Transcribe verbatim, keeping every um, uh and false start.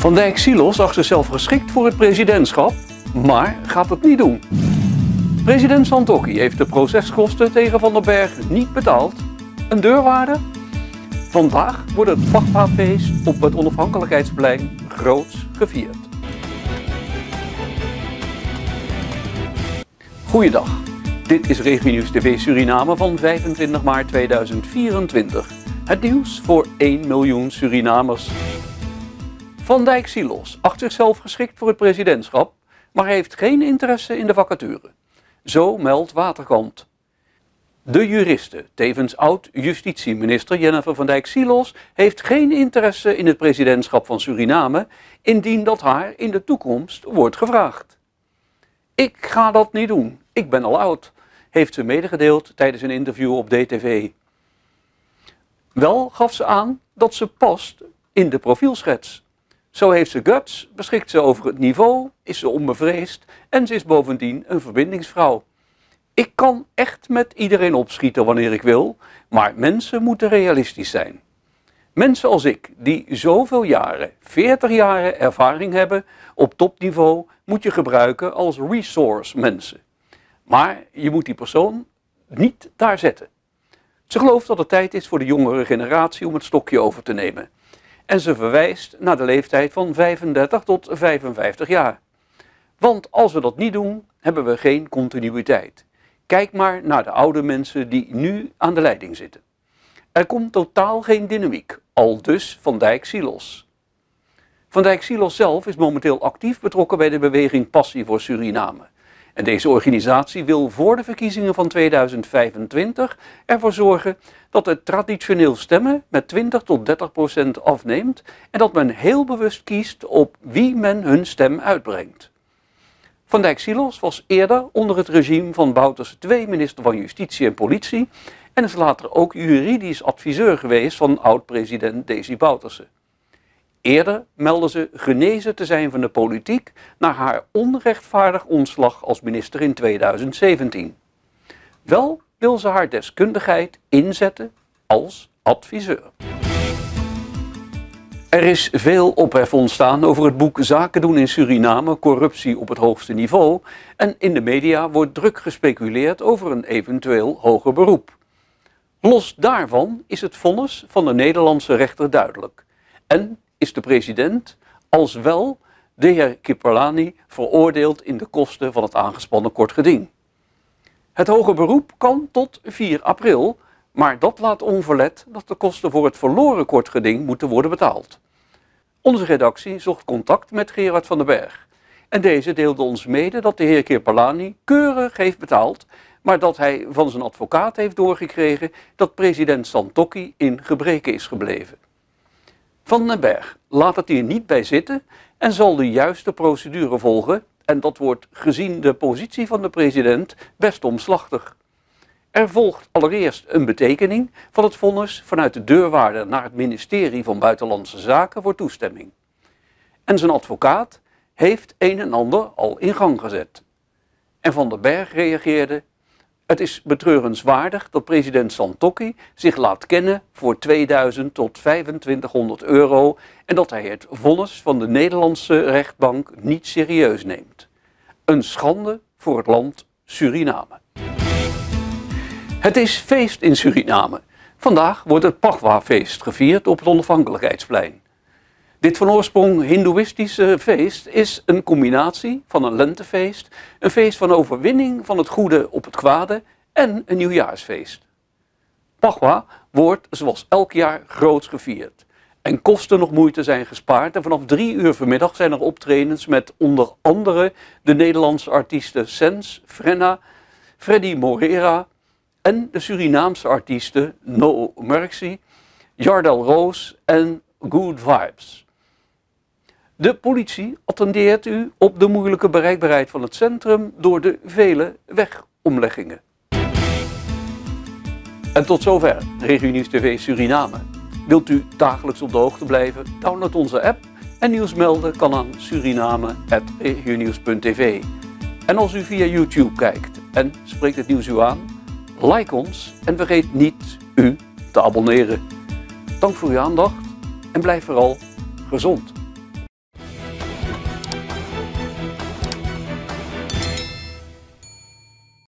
Van Dijk-Silos zag zichzelf geschikt voor het presidentschap, maar gaat het niet doen. President Santokhi heeft de proceskosten tegen Van den Berg niet betaald. Een deurwaarde? Vandaag wordt het Phagwafeest op het Onafhankelijkheidsplein groots gevierd. Goeiedag, dit is RegioNieuws T V Suriname van vijfentwintig maart tweeduizend vierentwintig. Het nieuws voor één miljoen Surinamers. Van Dijk-Silos acht zichzelf geschikt voor het presidentschap, maar heeft geen interesse in de vacature. Zo meldt Waterkant. De juriste, tevens oud-justitieminister Jennifer Van Dijk-Silos, heeft geen interesse in het presidentschap van Suriname, indien dat haar in de toekomst wordt gevraagd. Ik ga dat niet doen, ik ben al oud, heeft ze medegedeeld tijdens een interview op D T V. Wel gaf ze aan dat ze past in de profielschets. Zo heeft ze guts, beschikt ze over het niveau, is ze onbevreesd en ze is bovendien een verbindingsvrouw. Ik kan echt met iedereen opschieten wanneer ik wil, maar mensen moeten realistisch zijn. Mensen als ik, die zoveel jaren, veertig jaren ervaring hebben op topniveau, moet je gebruiken als resource mensen. Maar je moet die persoon niet daar zetten. Ze gelooft dat het tijd is voor de jongere generatie om het stokje over te nemen. En ze verwijst naar de leeftijd van vijfendertig tot vijfenvijftig jaar. Want als we dat niet doen, hebben we geen continuïteit. Kijk maar naar de oude mensen die nu aan de leiding zitten. Er komt totaal geen dynamiek, aldus Van Dijk-Silos. Van Dijk-Silos zelf is momenteel actief betrokken bij de beweging Passie voor Suriname. En deze organisatie wil voor de verkiezingen van tweeduizend vijfentwintig ervoor zorgen dat het traditioneel stemmen met twintig tot dertig procent afneemt en dat men heel bewust kiest op wie men hun stem uitbrengt. Van Dijk-Silos was eerder onder het regime van Bouterse de tweede minister van Justitie en Politie en is later ook juridisch adviseur geweest van oud-president Desi Bouterse. Eerder meldde ze genezen te zijn van de politiek na haar onrechtvaardig ontslag als minister in tweeduizend zeventien. Wel wil ze haar deskundigheid inzetten als adviseur. Er is veel ophef ontstaan over het boek Zaken doen in Suriname, corruptie op het hoogste niveau, en in de media wordt druk gespeculeerd over een eventueel hoger beroep. Los daarvan is het vonnis van de Nederlandse rechter duidelijk en is de president, als wel de heer Kirpalani, veroordeeld in de kosten van het aangespannen kort geding. Het hoger beroep kan tot vier april, maar dat laat onverlet dat de kosten voor het verloren kort geding moeten worden betaald. Onze redactie zocht contact met Gerard van den Berg en deze deelde ons mede dat de heer Kirpalani keurig heeft betaald, maar dat hij van zijn advocaat heeft doorgekregen dat president Santokhi in gebreke is gebleven. Van den Berg laat het hier niet bij zitten en zal de juiste procedure volgen en dat wordt gezien de positie van de president best omslachtig. Er volgt allereerst een betekening van het vonnis vanuit de deurwaarder naar het ministerie van Buitenlandse Zaken voor toestemming. En zijn advocaat heeft een en ander al in gang gezet. En Van den Berg reageerde: het is betreurenswaardig dat president Santokhi zich laat kennen voor tweeduizend tot vijfentwintighonderd euro en dat hij het vonnis van de Nederlandse rechtbank niet serieus neemt. Een schande voor het land Suriname. Het is feest in Suriname. Vandaag wordt het Phagwafeest gevierd op het Onafhankelijkheidsplein. Dit van oorsprong hindoeïstische feest is een combinatie van een lentefeest, een feest van overwinning van het goede op het kwade en een nieuwjaarsfeest. Phagwa wordt zoals elk jaar groots gevierd. En kosten nog moeite zijn gespaard en vanaf drie uur vanmiddag zijn er optredens met onder andere de Nederlandse artiesten Sens Frenna, Freddy Moreira en de Surinaamse artiesten Noël Merksey, Jardel Roos en Good Vibes. De politie attendeert u op de moeilijke bereikbaarheid van het centrum door de vele wegomleggingen. En tot zover RegioNieuws T V Suriname. Wilt u dagelijks op de hoogte blijven? Download onze app en nieuws melden kan aan suriname apenstaartje regionieuws punt tv. En als u via YouTube kijkt en spreekt het nieuws u aan, like ons en vergeet niet u te abonneren. Dank voor uw aandacht en blijf vooral gezond.